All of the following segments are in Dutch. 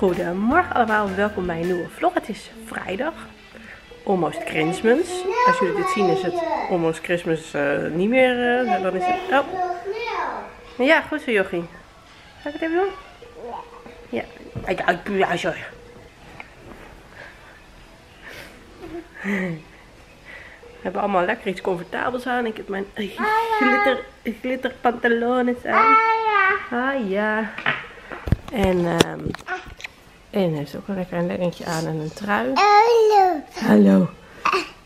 Goedemorgen allemaal, welkom bij een nieuwe vlog. Het is vrijdag, almost Christmas. Als jullie dit zien is het almost Christmas niet meer. Dan is het... Oh. Ja, goed zo jochie. Ga ik het even doen? Ja. Ja, sorry. We hebben allemaal lekker iets comfortabels aan. Ik heb mijn glitterpantalones aan. Ah ja. En heeft ook lekker een leggingje aan en een trui. Hallo. Hallo.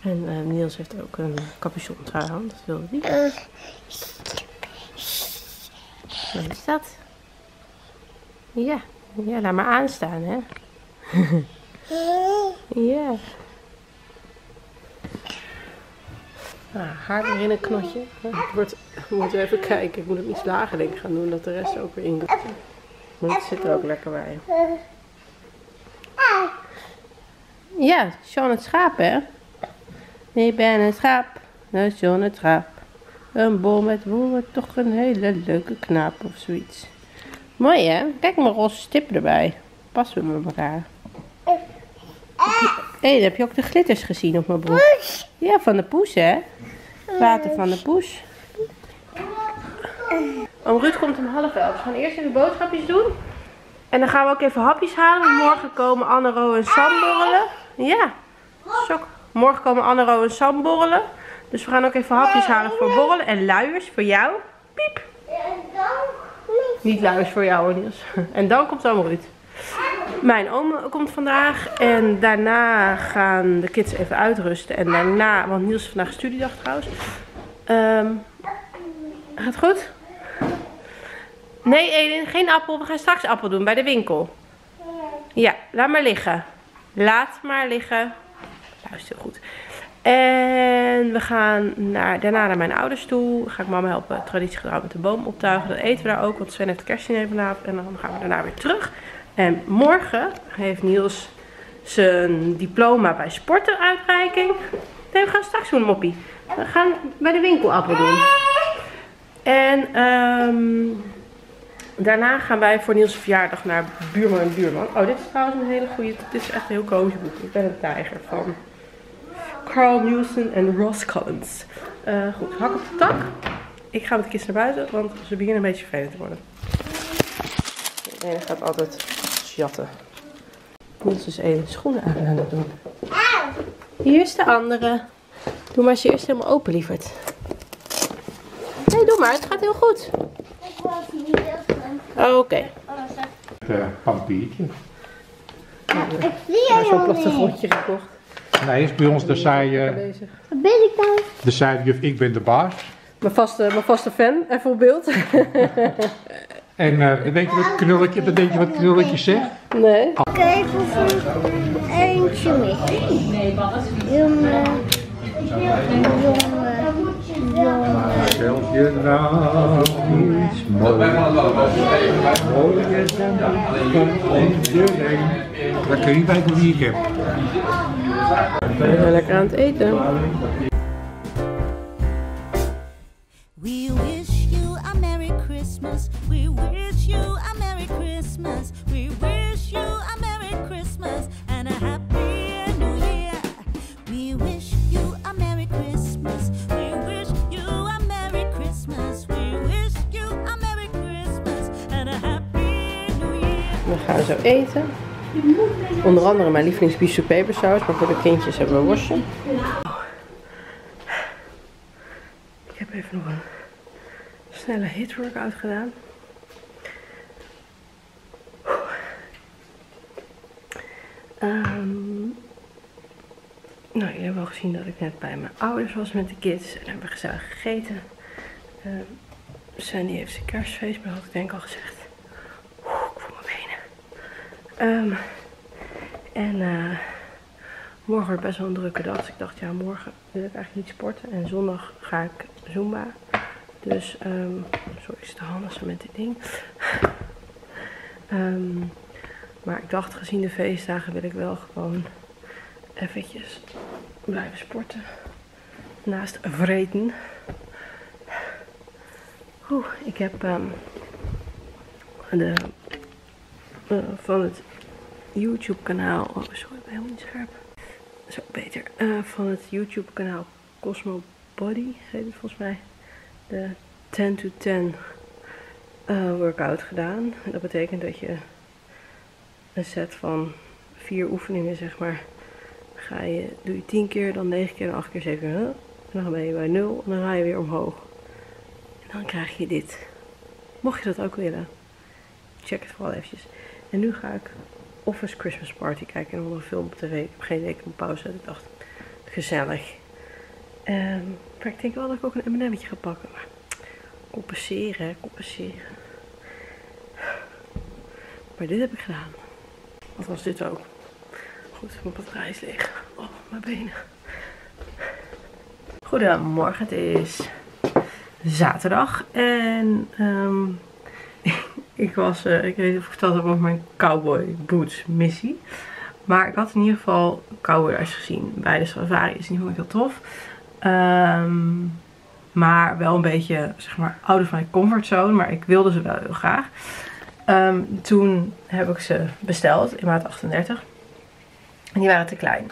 En Niels heeft ook een capuchon trui aan, dat wilde hij. Wat is dat? Ja, ja, laat maar aanstaan hè. Ja. Nou, haar erin een knotje. We moeten even kijken, ik moet hem iets lager denk ik gaan doen, dat de rest ook weer in komt. Maar het zit er ook lekker bij. Ja, Sean het schaap hè. Ik ben een schaap, nou Sean het schaap. Een bol met woorden, toch een hele leuke knaap of zoiets. Mooi hè, kijk maar roze stippen erbij. Passen we met elkaar. Hé, heb je ook de glitters gezien op mijn broek? Ja, van de poes hè. Water van de poes. Oom Ruud komt om 11:30. We gaan eerst even boodschapjes doen. En dan gaan we ook even hapjes halen. Want morgen komen Annero en Sam borrelen. Ja. Sok. Morgen komen Annero en Sam borrelen. Dus we gaan ook even hapjes halen voor borrelen. En luiers voor jou. Piep. Niet luiers voor jou hoor Niels. En dan komt oom Ruud. Mijn oom komt vandaag. En daarna gaan de kids even uitrusten. En daarna, want Niels is vandaag studiedag trouwens. Gaat het goed? Nee, Elin, geen appel. We gaan straks appel doen bij de winkel. Ja, laat maar liggen. Laat maar liggen. Luister goed. En we gaan daarna naar mijn ouders toe. Ga ik mama helpen traditiegetrouw met de boom optuigen. Dan eten we daar ook, want Sven heeft kerstdiner vanavond. En dan gaan we daarna weer terug. En morgen heeft Niels zijn diploma bij sportenuitreiking. Nee, we gaan straks doen, moppie. We gaan bij de winkel appel doen. En daarna gaan wij voor Niels' verjaardag naar Buurman en Buurman. Oh, dit is trouwens een hele goede. Dit is echt een heel komisch boek. Ik ben een tijger van Carl Nielsen en Ross Collins. Goed, hak op de tak. Ik ga met de kids naar buiten, want ze beginnen een beetje vervelend te worden. De ene gaat altijd jatten. Niels is één schoenen aan het doen. Hier is de andere. Doe maar ze eerst helemaal open, lieverd. Nee, doe maar. Het gaat heel goed. Ik wil het niet heel goed. Oké. Pampiertje. Ik zie jij helemaal niet. Hij is grondje gekocht. Nee, is bij ons de saai... Wat ben ik dan? De saai juf, ik ben de baas. Mijn vaste fan, even op beeld. En weet je wat knulletje, dat denk je wat knulletje zegt? Nee. Kijk of eentje mee. Nee, papa. Dan kun je bij hoe die ik heb. Ik ben lekker aan het eten. We wish you a Merry Christmas. We wish you a Merry Christmas. We wish you a Merry Christmas and a happy New Year. We wish you a Merry Christmas. We wish you a Merry Christmas. We wish you a Merry Christmas and a happy New Year. We gaan zo eten. Onder andere mijn lievelingsbiefstuk pepersaus, maar voor de kindjes hebben we worstje. Ik heb even nog een snelle hit-workout gedaan. Nou, jullie hebben wel gezien dat ik net bij mijn ouders was met de kids en hebben we gezellig gegeten. Sandy heeft zijn kerstfeest, maar dat had ik denk ik al gezegd. Ik voel mijn benen. Morgen wordt best wel een drukke dag, dus ik dacht ja, morgen wil ik eigenlijk niet sporten en zondag ga ik Zumba. Dus, sorry, ik zit te handigen met dit ding. Maar ik dacht gezien de feestdagen wil ik wel gewoon eventjes blijven sporten. Naast vreten. Ik heb van het YouTube kanaal. Oh, sorry, ik ben helemaal niet scherp. Zo, beter. Van het YouTube kanaal Cosmo Body heet het volgens mij. De 10 to 10 workout gedaan. Dat betekent dat je een set van 4 oefeningen, zeg maar, doe je 10 keer, dan 9 keer, dan 8 keer, 7 keer. En dan ben je bij 0 en dan ga je weer omhoog. En dan krijg je dit. Mocht je dat ook willen, check het vooral eventjes. En nu ga ik Office Christmas Party kijken. En nog een film op tv. Ik heb geen week op pauze. Ik dacht, gezellig. Maar ik denk wel dat ik ook een M&M'tje ga pakken. Maar compenseren, hè, compenseren. Maar dit heb ik gedaan. Wat was dit ook? Goed, mijn batterij is leeg. Oh, mijn benen. Goedemorgen, het is zaterdag. En ik weet niet of ik verteld heb over mijn cowboy boots missie. Maar ik had in ieder geval cowboys gezien bij de safari. Is niet vond ik heel tof. Maar wel een beetje, zeg maar, out of my comfortzone. Maar ik wilde ze wel heel graag. Toen heb ik ze besteld in maat 38. En die waren te klein.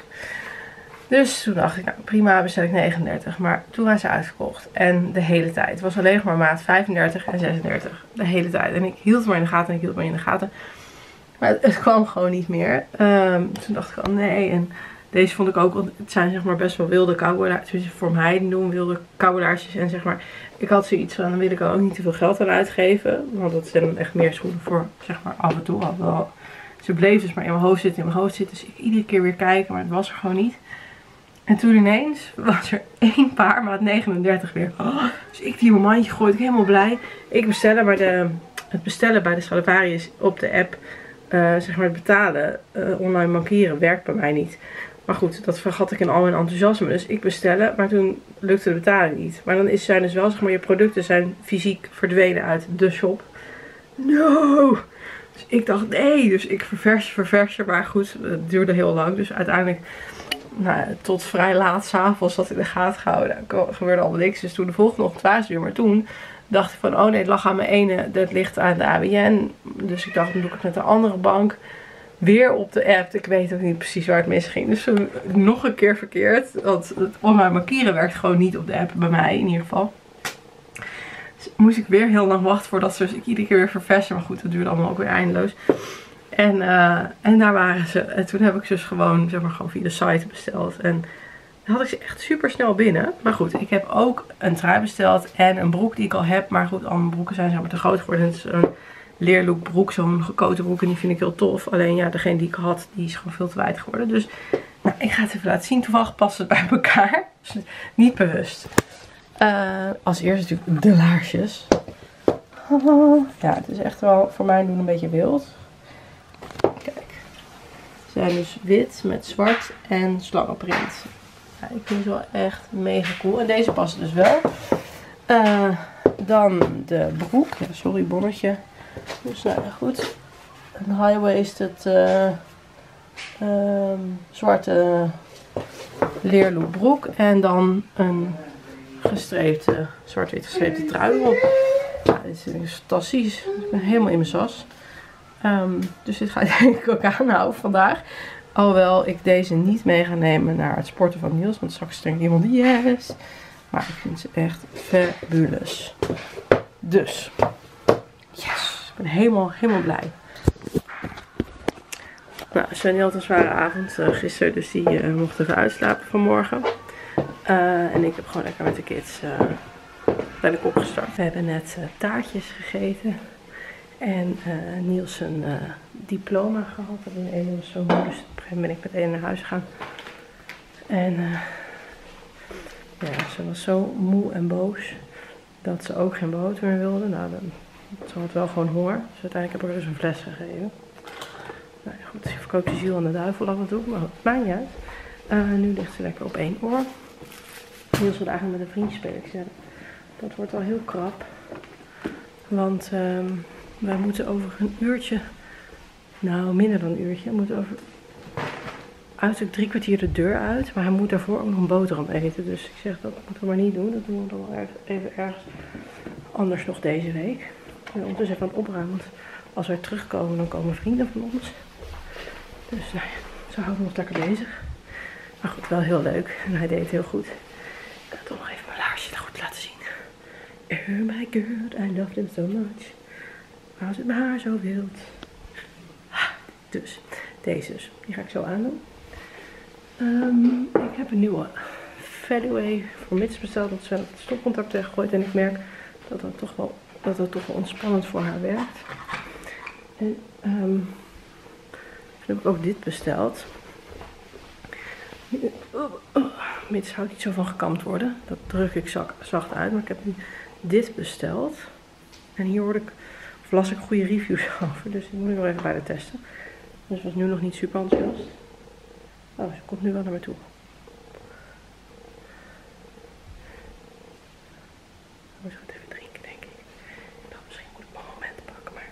Dus toen dacht ik, nou prima, bestel ik 39. Maar toen waren ze uitverkocht. En de hele tijd. Het was alleen maar maat 35 en 36. De hele tijd. En ik hield het maar in de gaten en ik hield het maar in de gaten. Maar het kwam gewoon niet meer. Toen dacht ik, oh nee. En deze vond ik ook, want het zijn zeg maar best wel wilde cowboylaars. Dus voor mij doen wilde cowboylaarsjes. En zeg maar, ik had zoiets van, dan wil ik er ook niet te veel geld aan uitgeven. Want dat zijn echt meer schoenen voor, zeg maar, af en toe. Ze bleef dus maar in mijn hoofd zitten, Dus ik iedere keer weer kijken, maar het was er gewoon niet. En toen ineens was er één paar, maat 39 weer. Oh, dus ik die in mijn mandje gooi, ik helemaal blij. Ik bestellen, maar het bestellen bij de Stradivarius op de app, zeg maar het betalen, online bankieren, werkt bij mij niet. Maar goed, dat vergat ik in al mijn enthousiasme. Dus ik bestellen, maar toen lukte de betaling niet. Maar dan zijn dus wel, zeg maar, je producten zijn fysiek verdwenen uit de shop. No! Dus ik dacht, nee, dus ik verversen. Maar goed, het duurde heel lang. Dus uiteindelijk, nou, tot vrij laat s'avonds zat ik in de gaten gehouden. Er gebeurde allemaal niks. Dus toen de volgende ochtend was het weer. Maar toen dacht ik van, oh nee, het lag aan mijn ene. Dat ligt aan de ABN. Dus ik dacht, dan doe ik het met de andere bank. Weer op de app. Ik weet ook niet precies waar het misging. Dus nog een keer verkeerd. Want het online markieren werkt gewoon niet op de app. Bij mij in ieder geval. Dus moest ik weer heel lang wachten voordat ze, dus ik iedere keer weer verversen. Maar goed, dat duurde allemaal ook weer eindeloos. En daar waren ze. En toen heb ik ze dus gewoon, zeg maar, gewoon via de site besteld. En dan had ik ze echt super snel binnen. Maar goed, ik heb ook een trui besteld en een broek die ik al heb. Maar goed, al mijn broeken zijn, zeg maar, te groot geworden. Het is een leerlook broek, zo'n gekoten broek. En die vind ik heel tof. Alleen ja, degene die ik had, die is gewoon veel te wijd geworden. Dus nou, ik ga het even laten zien. Toevallig past het bij elkaar. Dus niet bewust. Als eerst natuurlijk de laarsjes. Ja, het is echt wel voor mijn doen een beetje wild. Kijk. Ze zijn dus wit met zwart en slangenprint. Ja, ik vind ze wel echt mega cool. En deze passen dus wel. Dan de broek. Ja, sorry, bonnetje. Dus nou, goed. Een high-waisted zwarte leerlook broek. En dan een gestreepte, zwart-wit gestreepte trui erop. Ja, dit is fantastisch. Ik ben helemaal in mijn sas. Dus dit ga ik denk ik ook aanhouden vandaag. Alhoewel ik deze niet mee ga nemen naar het sporten van Niels. Want straks denkt iemand yes. Maar ik vind ze echt fabulous. Dus. Yes. Ik ben helemaal blij. Nou, Sven had een zware avond gisteren. Dus die mocht even uitslapen vanmorgen. En ik heb gewoon lekker met de kids ben ik opgestart. We hebben net taartjes gegeten. En Niels een diploma gehad. Dat is een van zijn moeder. Dus op een gegeven moment ben ik meteen naar huis gegaan. En ja, ze was zo moe en boos dat ze ook geen boter meer wilde. Nou, ze had wel gewoon honger. Dus uiteindelijk heb ik dus een fles gegeven. Nou ja, goed, ze verkoopt de ziel aan de duivel af en toe. Maar het maakt niet uit. Nu ligt ze lekker op één oor. Niels wil eigenlijk met een vriendje spelen. Dat wordt al heel krap. Want wij moeten over een uurtje, nou minder dan een uurtje, moeten over uiterlijk 3 kwartier de deur uit. Maar hij moet daarvoor ook nog een boterham eten. Dus ik zeg, dat moeten we maar niet doen. Dat doen we dan wel even ergens anders nog deze week. En ondertussen even aan het opruimen. Want als wij terugkomen, dan komen vrienden van ons. Dus nou ja, ze houden ons lekker bezig. Maar goed, wel heel leuk. En hij deed het heel goed. Ik ga toch nog even mijn laarsje goed laten zien. Oh my god, I loved him so much. Maar als het mijn haar zo wild. Dus, deze dus. Die ga ik zo aandoen. Ik heb een nieuwe Feliway voor mits besteld. Want ze had het stopcontact weggegooid. En ik merk dat dat toch wel ontspannend voor haar werkt. En toen heb ik ook dit besteld. Mits houdt niet zo van gekamd worden. Dat druk ik zacht uit. Maar ik heb nu dit besteld. En hier hoorde ik, of las ik goede reviews over. Dus ik moet nu nog even bij de testen. Dus ik was nu nog niet super enthousiast. Oh, ze komt nu wel naar me toe. Ik moet even drinken, denk ik. Nou, misschien moet ik mijn moment pakken, maar...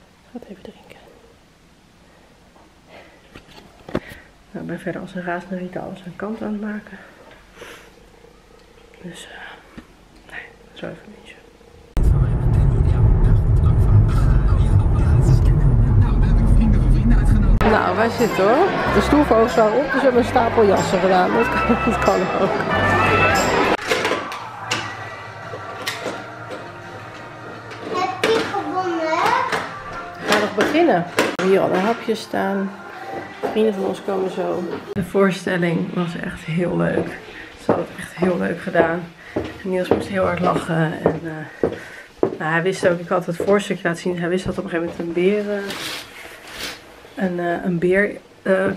Ik ga het even drinken. Nou, ik ben verder als een razende Rita alles aan kant aan het maken. Dus, nee, zo even niet. Nou, wij zitten hoor. De stoelvogels staan op, dus we hebben een stapel jassen gedaan. Dat kan ook. Heb je gewonnen? We gaan nog beginnen. Hier al de hapjes staan. Vrienden van ons komen zo. De voorstelling was echt heel leuk. Ze hadden het echt heel leuk gedaan. Niels moest heel hard lachen. En, nou, hij wist ook, ik had het voorstukje laten zien. Hij wist dat op een gegeven moment een beren... Een beer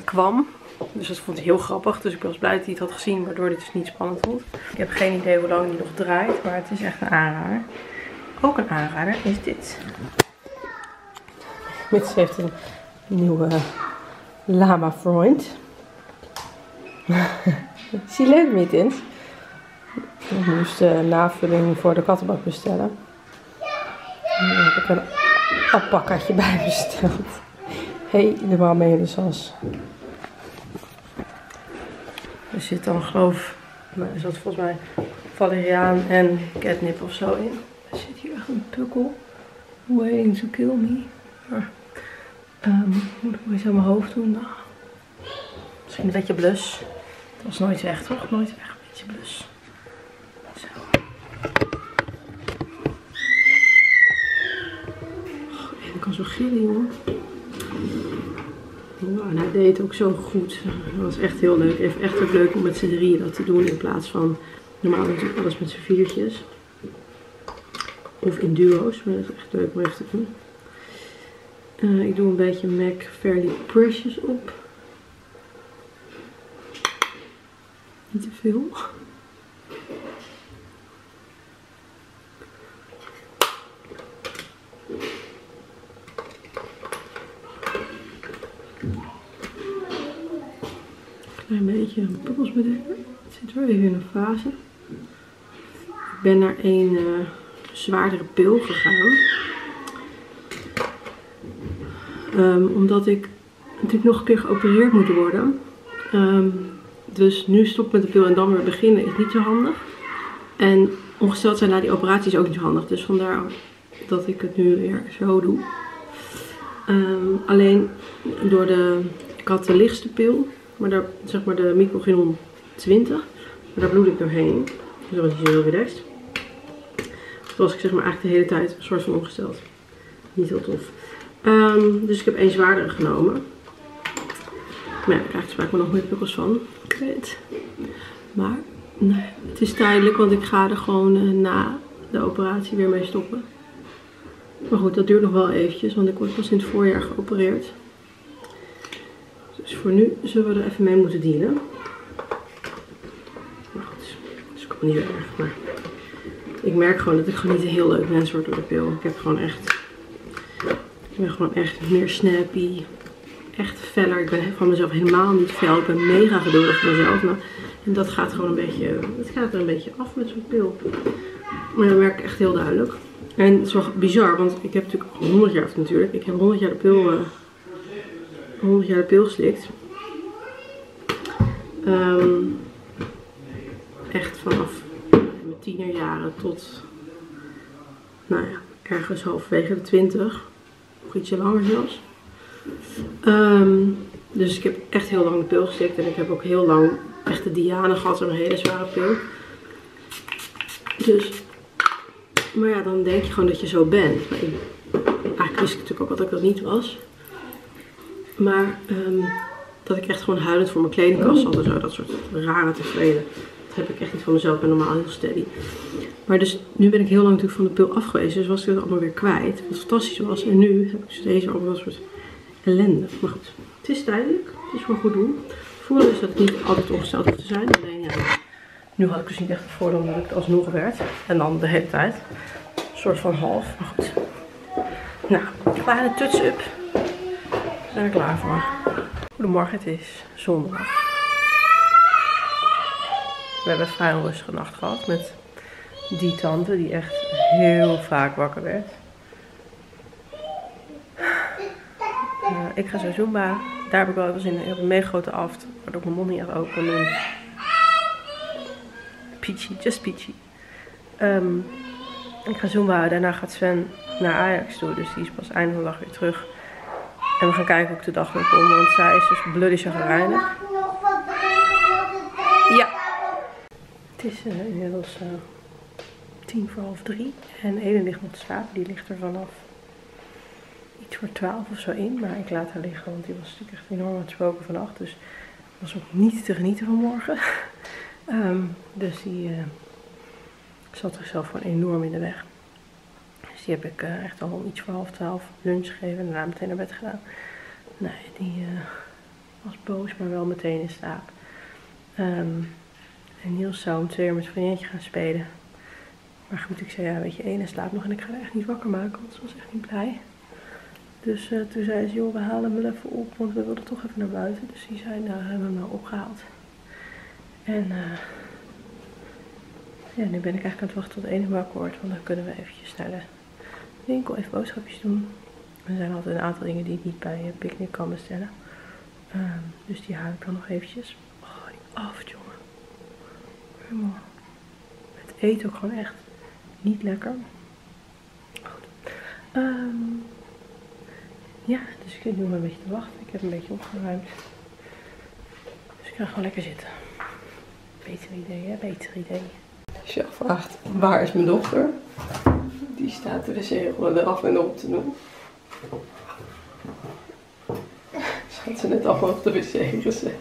kwam. Dus dat vond ik heel grappig. Dus ik was blij dat hij het had gezien, waardoor dit dus niet spannend vond. Ik heb geen idee hoe lang die nog draait, maar het is echt een aanrader. Ook een aanrader is dit. Mits heeft een nieuwe lama-vriend. Zie leuk, Mittens. Ik moest navulling voor de kattenbak bestellen. En dan heb ik een alpacaatje bij besteld. Helemaal mee in de sas. Er zit dan geloof, er zat volgens mij valeriaan en catnip of zo in. Er zit hier echt een pukkel. Waiting to kill me. Maar, moet ik maar eens aan mijn hoofd doen. Nou, misschien een beetje blus. Het was nooit weg toch? Nooit weg, een beetje blus. Zo. Oh, ik kan zo gillen hoor. Nou, en hij deed het ook zo goed. Dat was echt heel leuk. Even echt ook leuk om met z'n drieën dat te doen in plaats van normaal natuurlijk alles met z'n viertjes. Of in duo's, maar dat is echt leuk om even te doen. Ik doe een beetje MAC Fairy Precious op. Niet te veel. Een beetje een pukkelsbedekker. Het zit wel even in een fase. Ik ben naar een zwaardere pil gegaan. Omdat ik natuurlijk nog een keer geopereerd moet worden. Dus nu stop met de pil en dan weer beginnen is niet zo handig. En ongesteld zijn na die operatie is ook niet zo handig. Dus vandaar dat ik het nu weer zo doe. Alleen door ik had de lichtste pil. Maar daar, zeg maar de microginon 20, maar daar bloed ik doorheen. Dus dat was heel relaxed. Toen was ik zeg maar eigenlijk de hele tijd een soort van ongesteld. Niet heel tof. Dus ik heb één zwaardere genomen. Maar ja, ik krijg er vaak nog meer pukkels van. Ik weet het. Maar nee, het is tijdelijk, want ik ga er gewoon na de operatie weer mee stoppen. Maar goed, dat duurt nog wel eventjes, want ik word pas in het voorjaar geopereerd. Dus voor nu zullen we er even mee moeten dealen. Maar goed, dus ik kom niet erg. Maar ik merk gewoon dat ik gewoon niet een heel leuk mens word door de pil. Ik ben gewoon echt meer snappy. Echt feller. Ik ben van mezelf helemaal niet fel. Ik ben mega geduldig voor mezelf. Maar, en dat gaat gewoon een beetje, het gaat er een beetje af met zo'n pil. Maar dat merk ik echt heel duidelijk. En het is wel bizar, want ik heb natuurlijk 100 jaar, natuurlijk. Ik heb 100 jaar de pil... 100 jaar de pil geslikt. Echt vanaf mijn tienerjaren tot, nou ja, ergens halverwege de 20. Of ietsje langer zelfs. Dus ik heb echt heel lang de pil geslikt. En ik heb ook heel lang echt de Diane gehad. Zo'n hele zware pil. Dus. Maar ja, dan denk je gewoon dat je zo bent. Maar eigenlijk wist ik natuurlijk ook wat ik dat niet was. Maar dat ik echt gewoon huilend voor mijn kledingkast zat en zo. Dat soort rare tevreden. Dat heb ik echt niet van mezelf. Ik ben normaal heel steady. Maar dus nu ben ik heel lang natuurlijk van de pil af geweest. Dus was ik dat allemaal weer kwijt. Wat fantastisch was. En nu heb ik steeds allemaal soort ellende. Maar goed, het is tijdelijk. Het is wel goed doen. Ik voelde dus dat het niet altijd ongesteld hoeft te zijn. Alleen ja, nu had ik dus niet echt het voordeel dat ik het alsnog werd. En dan de hele tijd. Een soort van half. Maar goed. Nou, kleine touch-up. Ik ben er klaar voor. Goedemorgen, het is zondag. We hebben vrij een rustige nacht gehad met die tante die echt heel vaak wakker werd. Ik ga zo Zumba. Daar heb ik wel even zin in. Ik heb een mega grote aft, waardoor ik mijn mond niet echt open kan doen. Peachy, just peachy. Ik ga Zumba, daarna gaat Sven naar Ajax toe, dus die is pas eind van de dag weer terug. En we gaan kijken hoe ik de dag weer kom, want zij is dus bloody chagrijnig. Ja. Het is inmiddels 3:10. En Eden ligt nog te slapen, die ligt er vanaf iets voor 12 of zo in. Maar ik laat haar liggen, want die was natuurlijk echt enorm aan het spoken vannacht. Dus was ook niet te genieten vanmorgen. Dus die zat zichzelf gewoon enorm in de weg. Dus die heb ik echt al om iets voor 11:30 lunch gegeven en daarna meteen naar bed gedaan. Nee, die was boos, maar wel meteen in slaap. En Niels zou om 2 uur met zijn vriendinnetje gaan spelen. Maar goed, ik zei ja, weet je, Ene slaapt nog en ik ga haar echt niet wakker maken, want ze was echt niet blij. Dus toen zei ze, joh, we halen hem wel even op, want we wilden toch even naar buiten. Dus die zei, nou, hebben we hem nou opgehaald. En ja, nu ben ik eigenlijk aan het wachten tot Ene wakker wordt, want dan kunnen we eventjes naar de winkel even boodschapjes doen. Er zijn altijd een aantal dingen die ik niet bij een picknick kan bestellen. Dus die haal ik dan nog eventjes. Oh, die aft, jongen. Helemaal. Het eten ook gewoon echt niet lekker. Goed. Ja, dus ik zit nu maar een beetje te wachten. Ik heb een beetje opgeruimd. Dus ik ga gewoon lekker zitten. Beter idee, hè? Beter idee. Als je vraagt, waar is mijn dochter? Die staat er dus helemaal eraf en op te doen. Ze had ze net allemaal op de wc gezet.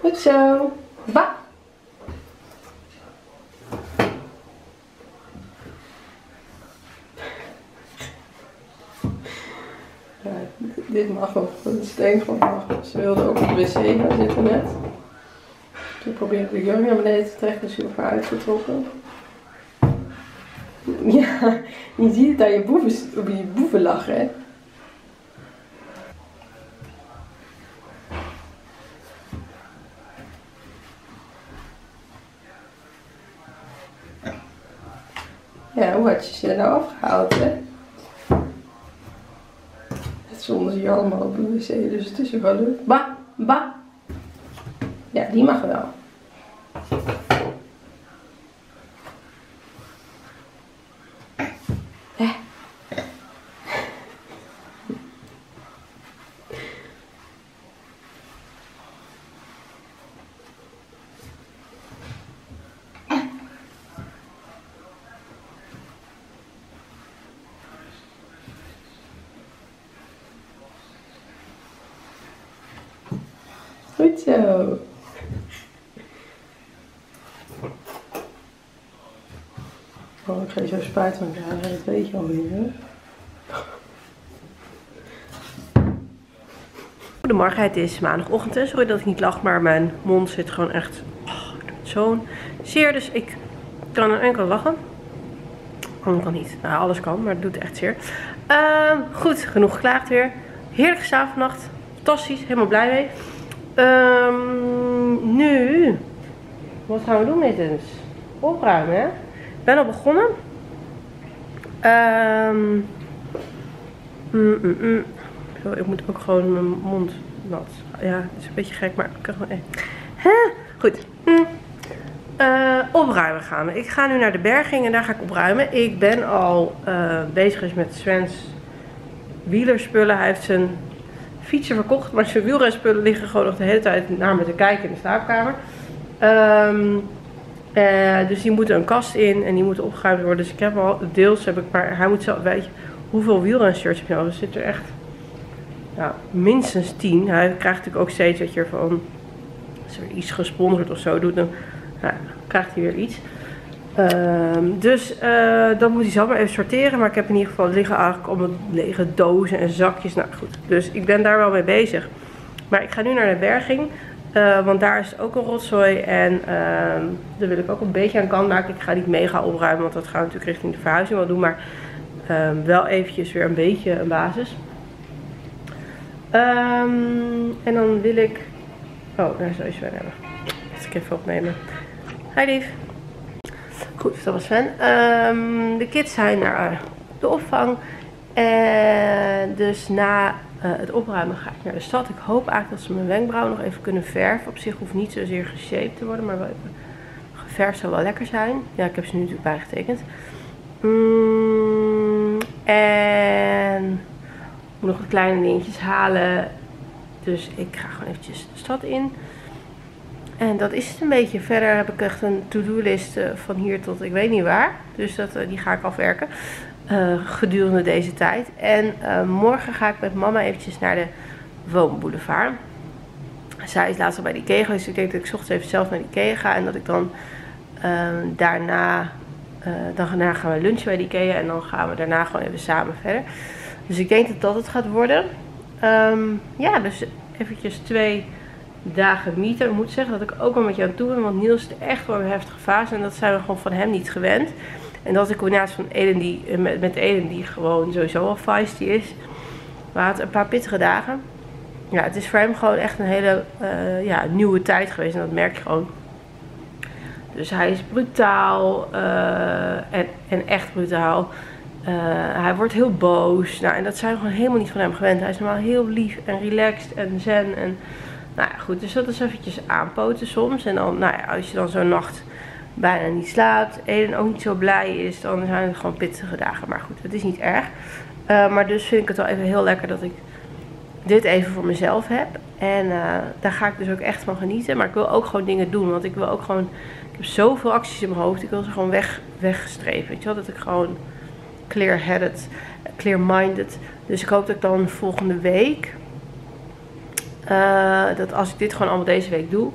Goed zo. Ba! Ja, dit mag nog. Een steen van mag. Ze wilde ook op de wc gaan zitten net. Toen probeerde ik de jurk naar beneden te trekken, dus die over haar uitgetrokken. Ja, je ziet het aan je boeven lachen, hè. Ja, hoe had je ze er nou afgehaald, hè? Het stonden ze hier allemaal op de wc, dus het is er wel leuk. Ba, ba. Ja, die mag wel. Goed zo. Oh, ik ga je zo spuiten van elkaar, dat weet je al niet, hè? Goedemorgen, het is maandagochtend en sorry dat ik niet lach, maar mijn mond zit gewoon echt zo'n zeer. Dus ik kan aan enkel lachen. Ander kan niet. Nou, alles kan, maar het doet echt zeer. Goed, genoeg geklaagd weer. Heerlijk geslapen vannacht. Fantastisch, helemaal blij mee. Nu, wat gaan we doen met eens? Opruimen, hè? Ik ben al begonnen. Zo, ik moet ook gewoon mijn mond nat. Ja, het is een beetje gek, maar ik kan gewoon echt. Goed. opruimen gaan we. Ik ga nu naar de berging en daar ga ik opruimen. Ik ben al bezig met Sven's wielerspullen. Hij heeft zijn fietsen verkocht, maar zijn wielrenspullen liggen gewoon nog de hele tijd naar me te kijken in de slaapkamer. Dus die moeten een kast in en die moeten opgeruimd worden. Dus ik heb al deels, maar hij moet zelf, weet je, hoeveel wielrenshirts heb je nou? Er zit er echt nou, minstens 10. Hij krijgt natuurlijk ook steeds dat je ervan, als er iets gesponsord of zo doet, dan nou, krijgt hij weer iets. Dat moet hij zelf maar even sorteren. Maar ik heb in ieder geval liggen eigenlijk allemaal lege dozen en zakjes. Nou goed, dus ik ben daar wel mee bezig. Maar ik ga nu naar de berging. Want daar is ook een rotzooi en daar wil ik ook een beetje aan kant maken. Ik ga niet mega opruimen, want dat gaan we natuurlijk richting de verhuizing wel doen. Maar wel eventjes weer een beetje een basis. En dan wil ik... Oh, daar is wel iets van hebben. Laat ik even opnemen. Hi lief. Goed, dat was Sven. De kids zijn naar de opvang. En dus na... het opruimen ga ik naar de stad. Ik hoop eigenlijk dat ze mijn wenkbrauw nog even kunnen verven. Op zich hoeft niet zozeer geshaped te worden, maar wel even geverfd zou wel lekker zijn. Ja, ik heb ze nu natuurlijk bijgetekend. En ik moet nog wat kleine dingetjes halen. Dus ik ga gewoon eventjes de stad in. En dat is het een beetje. Verder heb ik echt een to-do-list van hier tot ik weet niet waar. Dus dat, die ga ik afwerken. Gedurende deze tijd. En morgen ga ik met mama eventjes naar de woonboulevard. Zij is laatst al bij de Ikea geweest. Dus ik denk dat ik 's ochtends even zelf naar de Ikea ga. En dat ik dan daarna gaan we lunchen bij de Ikea. En dan gaan we daarna gewoon even samen verder. Dus ik denk dat dat het gaat worden. Ja, dus eventjes 2 dagen meeten. Ik moet zeggen dat ik ook wel met jou aan toe ben. Want Niels is echt wel een heftige fase. En dat zijn we gewoon van hem niet gewend. En dat is een combinatie van Eden die, met Eden die gewoon sowieso al feisty is. We hadden een paar pittige dagen. Ja, het is voor hem gewoon echt een hele nieuwe tijd geweest. En dat merk je gewoon. Dus hij is brutaal. En echt brutaal. Hij wordt heel boos. Nou, en dat zijn we gewoon helemaal niet van hem gewend. Hij is normaal heel lief en relaxed en zen. En, nou ja, goed. Dus dat is eventjes aanpoten soms. En dan, nou ja, als je dan zo'n nacht... bijna niet slaapt, Eden ook niet zo blij is, dan zijn het gewoon pittige dagen. Maar goed, het is niet erg. Maar dus vind ik het wel even heel lekker dat ik dit even voor mezelf heb. En daar ga ik dus ook echt van genieten. Maar ik wil ook gewoon dingen doen, want ik wil ook gewoon... Ik heb zoveel acties in mijn hoofd, ik wil ze gewoon wegstrepen. Weet je wel, dat ik gewoon clear-headed, clear-minded. Dus ik hoop dat ik dan volgende week... dat als ik dit gewoon allemaal deze week doe...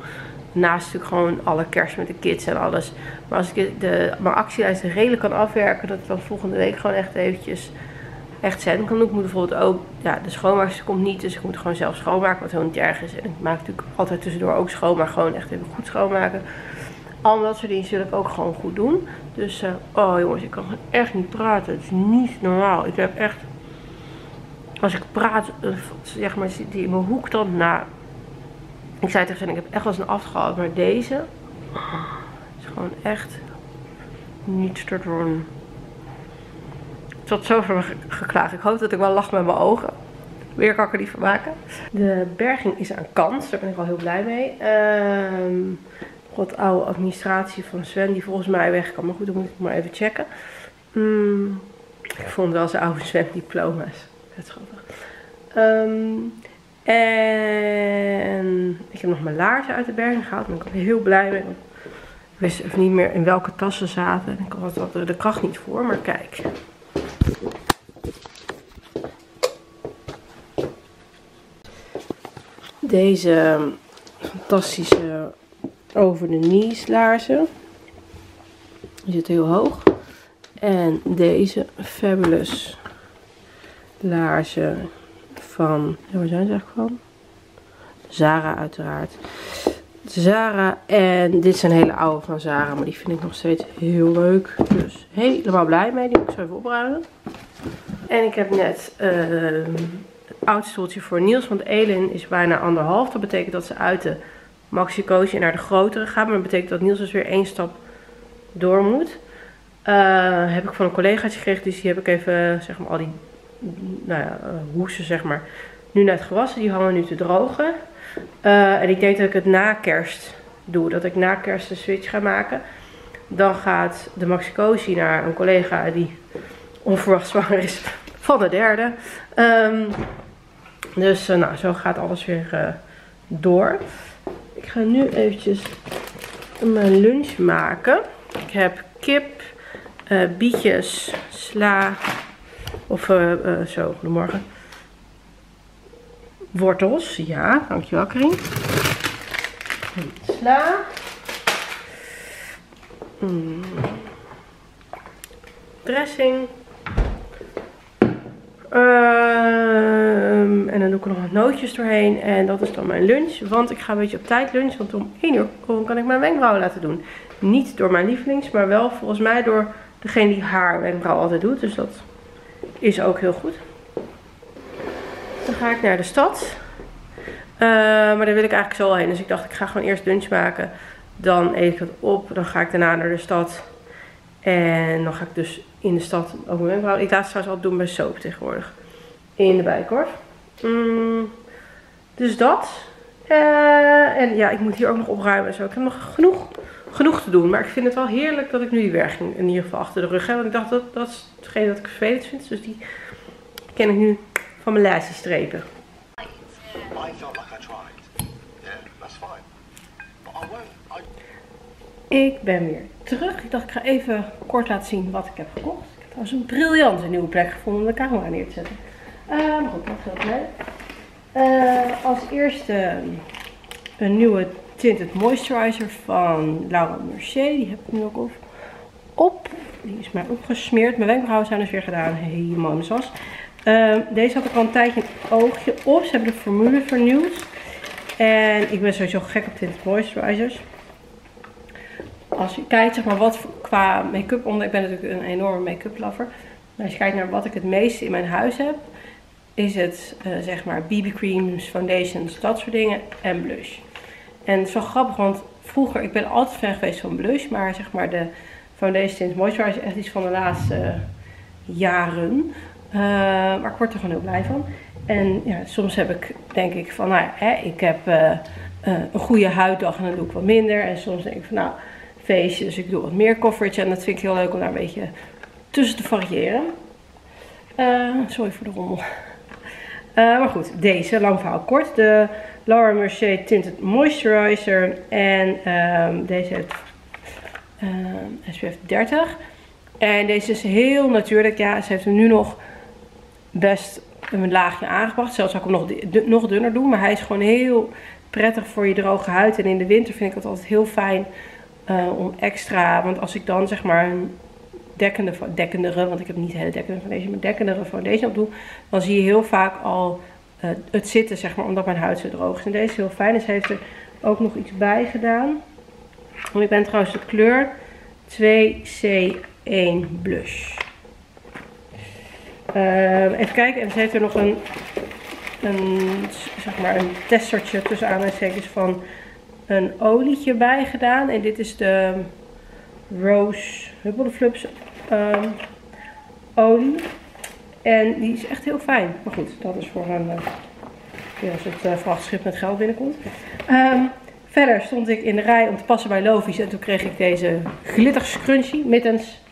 Naast natuurlijk gewoon alle kerst met de kids en alles. Maar als ik mijn actielijsten redelijk kan afwerken. Dat ik dan volgende week gewoon echt eventjes echt zen kan doen. Ik moet bijvoorbeeld ook... Ja, de schoonmaakster komt niet. Dus ik moet gewoon zelf schoonmaken. Wat helemaal niet erg is. En ik maak natuurlijk altijd tussendoor ook schoon. Maar gewoon echt even goed schoonmaken. Al dat soort dingen zul ik ook gewoon goed doen. Dus, oh jongens, ik kan gewoon echt niet praten. Het is niet normaal. Ik heb echt... Als ik praat, zeg maar, zit die in mijn hoek dan na... Ik zei tegen hen, ik heb echt wel eens een aft gehad, maar deze is gewoon echt niets te doen. Tot zover geklaagd. Ik hoop dat ik wel lach met mijn ogen. Weer kan ik er niet van maken. De berging is aan kant, daar ben ik wel heel blij mee. Wat oude administratie van Sven, die volgens mij weg kan. Maar goed, dat moet ik maar even checken. Ik vond wel zijn oude Sven-diploma's. Dat is grappig. En ik heb nog mijn laarzen uit de berging gehaald. Daar ben ik ook heel blij mee. Ik wist even niet meer in welke tassen zaten. Ik had er de kracht niet voor, maar kijk. Deze fantastische over de knees laarzen. Die zitten heel hoog. En deze fabulous laarzen. Van, waar zijn ze eigenlijk van? Zara uiteraard. Zara en dit zijn hele oude van Zara, maar die vind ik nog steeds heel leuk. Dus helemaal blij mee, die moet ik zo even opruimen. En ik heb net het oudstoeltje voor Niels, want Elin is bijna 1,5. Dat betekent dat ze uit de maxi-coachje naar de grotere gaat, maar dat betekent dat Niels dus weer 1 stap door moet. Heb ik van een collegaatje gekregen, dus die heb ik even, zeg maar, al die... Nou ja, hoesen zeg maar. Nu net gewassen, die hangen nu te drogen. En ik denk dat ik het na kerst doe, dat ik na kerst de switch ga maken. Dan gaat de Maxicosi naar een collega die onverwacht zwanger is van de derde. Nou, zo gaat alles weer door. Ik ga nu eventjes mijn lunch maken. Ik heb kip, bietjes, sla of zo, goedemorgen. Wortels, ja, dankjewel Karin. Sla. Dressing. En dan doe ik er nog wat nootjes doorheen. En dat is dan mijn lunch. Want ik ga een beetje op tijd lunchen. Want om 1 uur kan ik mijn wenkbrauwen laten doen. Niet door mijn lievelings. Maar wel volgens mij door degene die haar wenkbrauw altijd doet. Dus dat is ook heel goed. Dan ga ik naar de stad. Maar daar wil ik eigenlijk zo heen. Dus ik dacht ik ga gewoon eerst lunch maken. Dan eet ik het op. Dan ga ik daarna naar de stad. En dan ga ik dus in de stad ook mijn wenkbrauwen. Ik laat het trouwens altijd doen bij soap tegenwoordig. In de Bijenkorf. Dus dat. En ja, ik moet hier ook nog opruimen en zo. Ik heb nog genoeg te doen. Maar ik vind het wel heerlijk dat ik nu die werking in ieder geval achter de rug heb. Want ik dacht dat is hetgeen dat ik vervelend vind. Dus die ken ik nu van mijn lijstje strepen. Ik ben weer terug. Ik dacht ik ga even kort laten zien wat ik heb gekocht. Ik heb trouwens een briljante nieuwe plek gevonden om de camera neer te zetten. Maar goed, dat geldt mij. Als eerste een nieuwe tinted moisturizer van Laura Mercier. Die heb ik nu ook op. Die is mij opgesmeerd. Mijn wenkbrauwen zijn dus weer gedaan. Helemaal in de sas. Deze had ik al een tijdje een oogje op. Ze hebben de formule vernieuwd. En ik ben sowieso gek op tinted moisturizers. Als je kijkt zeg maar wat qua make-up, omdat ik ben natuurlijk een enorme make-up lover. Maar als je kijkt naar wat ik het meeste in mijn huis heb, is het zeg maar BB creams, foundations, dat soort dingen en blush. En het is wel grappig, want vroeger, ik ben altijd fan geweest van blush, maar zeg maar de foundation moisturizer is echt iets van de laatste jaren. Maar ik word er gewoon heel blij van. En ja, soms heb ik, denk ik van, nou ja, ik heb een goede huiddag en dan doe ik wat minder. En soms denk ik van, nou, feestje, dus ik doe wat meer coverage. En dat vind ik heel leuk om daar een beetje tussen te variëren. Sorry voor de rommel. Maar goed, deze, lang verhaal kort. De Laura Mercier Tinted Moisturizer. En deze heeft SPF 30. En deze is heel natuurlijk. Ja, ze heeft hem nu nog best een laagje aangebracht. Zelfs zou ik hem nog dunner doen. Maar hij is gewoon heel prettig voor je droge huid. En in de winter vind ik dat altijd heel fijn om extra. Want als ik dan zeg maar een dekkendere, want ik heb niet hele dekkende foundation, maar dekkendere foundation op doe, dan zie je heel vaak al het zitten, zeg maar, omdat mijn huid zo droog is. En deze is heel fijn. Dus heeft er ook nog iets bij gedaan. En ik ben trouwens de kleur 2C1 blush. Even kijken. En ze heeft er nog een testertje tussen aanhalingstekens van een olietje bij gedaan. En dit is de Rose Hubble Flubs olie. En die is echt heel fijn. Maar goed, dat is voor een als het vrachtschip met geld binnenkomt. Verder stond ik in de rij om te passen bij Lovis. En toen kreeg ik deze glitter scrunchie mittens.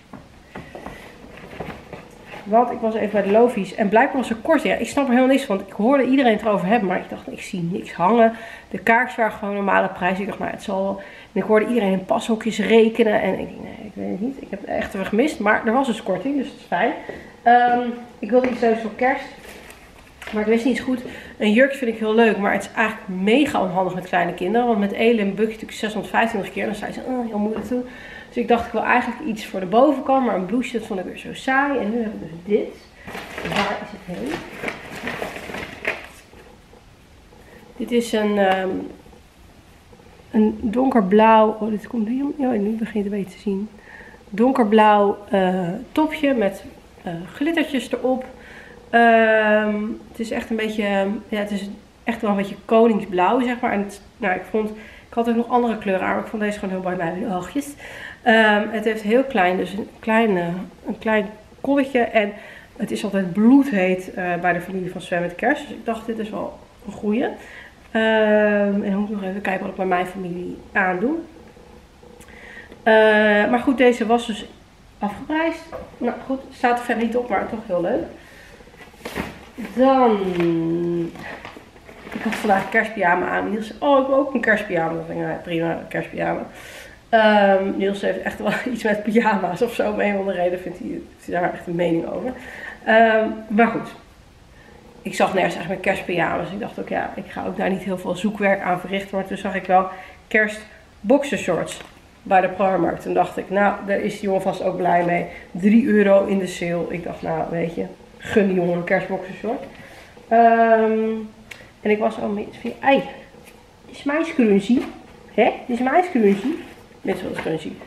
Want ik was even bij de Lovis en blijkbaar was ze kort. Ja, ik snap er helemaal niks van, want ik hoorde iedereen het erover hebben, maar ik dacht, ik zie niks hangen. De kaartjes waren gewoon normale prijs. Ik dacht, maar het zal wel. En ik hoorde iedereen in pashokjes rekenen en ik dacht, nee, ik weet het niet. Ik heb het echt weer gemist, maar er was dus korting, dus dat is fijn. Ik wilde iets leuks voor kerst, maar ik wist niet goed. Een jurkje vind ik heel leuk, maar het is eigenlijk mega onhandig met kleine kinderen. Want met Elin buk je natuurlijk 625 keer en dan zei ze, oh, heel moeilijk toe. Dus ik dacht, ik wil eigenlijk iets voor de bovenkant, maar een blouseje, dat vond ik weer zo saai. En nu heb ik dus dit. Waar is het heen? Dit is een donkerblauw, oh dit komt hier, ja, nu begint het een beetje te zien. Donkerblauw topje met glittertjes erop. Het is echt een beetje, ja het is echt wel een beetje koningsblauw zeg maar. En het, nou, ik had ook nog andere kleuren aan, maar ik vond deze gewoon heel mooi bij mijn oogjes. Het heeft heel klein, dus een klein kolletje. En het is altijd bloedheet bij de familie van Sven met kerst. Dus ik dacht, dit is wel een goeie. En dan moet ik nog even kijken wat ik bij mijn familie aandoe. Maar goed, deze was dus afgeprijsd. Nou goed, staat er verder niet op, maar toch heel leuk. Dan... Ik had vandaag kerstpyjama aan. Niels zei, oh, ik wil ook een kerstpyjama. Dat vind ik nou prima, kerstpyjama. Niels heeft echt wel iets met pyjama's of zo. Om een of andere reden heeft hij daar echt een mening over. Maar goed. Ik zag nergens echt mijn kerstpyjama's. Ik dacht ook, ja, ik ga ook daar niet heel veel zoekwerk aan verrichten. Maar toen zag ik wel kerstboxershorts bij de Primark. Toen dacht ik, nou, daar is die jongen vast ook blij mee. €3 in de sale. Ik dacht, nou, weet je, gun die jongen een kerstboxershort. En ik was al met van, ei, dit is mijn scrunchie. Hè? Dit is mijn scrunchie. Dit is wel een scrunchie.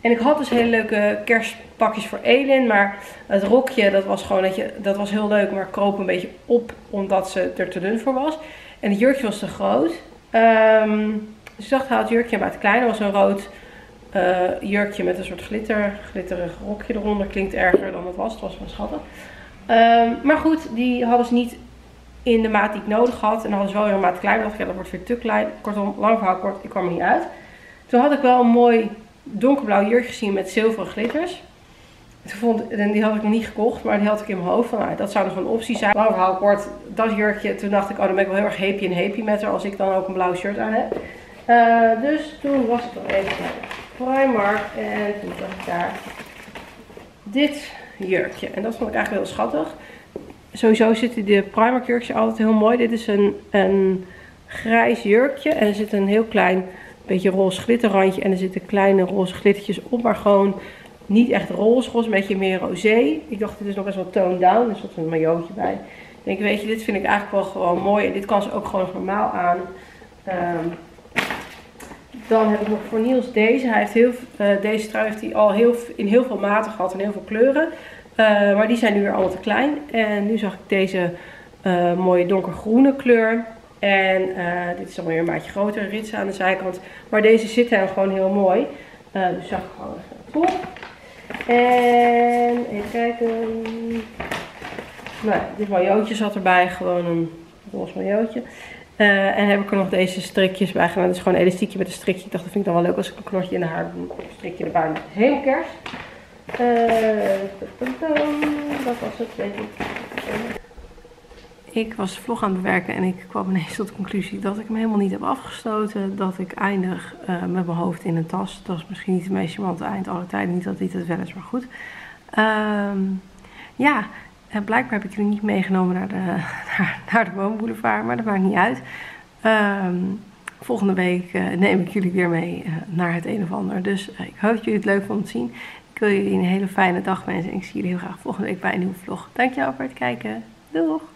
En ik had dus hele leuke kerstpakjes voor Elin. Maar het rokje, dat was gewoon, dat was heel leuk. Maar kroop een beetje op, omdat ze er te dun voor was. En het jurkje was te groot. Dus ik dacht, haal het jurkje maar het kleine. Was een rood jurkje met een soort glitterig rokje eronder. Klinkt erger dan het was. Het was wel schattig. Maar goed, die hadden ze niet in de maat die ik nodig had. En dan hadden ze wel weer een maat klein. Maar dacht ik, ja, dat wordt weer te klein. Kortom, lang verhaal kort, ik kwam er niet uit. Toen had ik wel een mooi donkerblauw jurkje gezien met zilveren glitters. En die had ik nog niet gekocht, maar die had ik in mijn hoofd van, nou, dat zou nog een optie zijn. Lang verhaal kort, dat jurkje. Toen dacht ik, oh, dan ben ik wel heel erg happy en happy met haar als ik dan ook een blauw shirt aan heb. Dus toen was ik dan even naar de Primark en toen zag ik daar dit jurkje. En dat vond ik eigenlijk heel schattig. Sowieso zitten de Primark jurkjes altijd heel mooi. Dit is een grijs jurkje en er zit een heel klein beetje roze glitterrandje. En er zitten kleine roze glittertjes op, maar gewoon niet echt roze. Een beetje meer rosé. Ik dacht, dit is nog best wel toned down. Er zat een maillotje bij. Ik denk, weet je, dit vind ik eigenlijk wel gewoon mooi. En dit kan ze ook gewoon normaal aan. Dan heb ik nog voor Niels deze. Hij heeft deze trui heeft hij al in heel veel maten gehad en heel veel kleuren. Maar die zijn nu weer allemaal te klein. En nu zag ik deze mooie donkergroene kleur. En dit is allemaal weer een maatje groter, ritsen aan de zijkant. Maar deze zit hem gewoon heel mooi. Dus zag ik gewoon even top. En even kijken. Nou, dit maillotje zat erbij. Gewoon een roze maillotje. En heb ik er nog deze strikjes bij gedaan. Dat is gewoon een elastiekje met een strikje. Ik dacht, dat vind ik dan wel leuk als ik een knotje in de haar doe. Een strikje erbij met hele kerst. Dat was het, denk ik. Ik was de vlog aan het bewerken en ik kwam ineens tot de conclusie dat ik hem helemaal niet heb afgestoten. Dat ik eindig met mijn hoofd in een tas. Dat is misschien niet het meest charmante eind aller tijden. Niet dat dit het wel is, maar goed. Ja, en blijkbaar heb ik jullie niet meegenomen naar de woonboulevard, maar dat maakt niet uit. Volgende week neem ik jullie weer mee naar het een of ander. Dus ik hoop dat jullie het leuk vonden te zien. Ik wil jullie een hele fijne dag wensen en ik zie jullie heel graag volgende week bij een nieuwe vlog. Dankjewel voor het kijken. Doeg!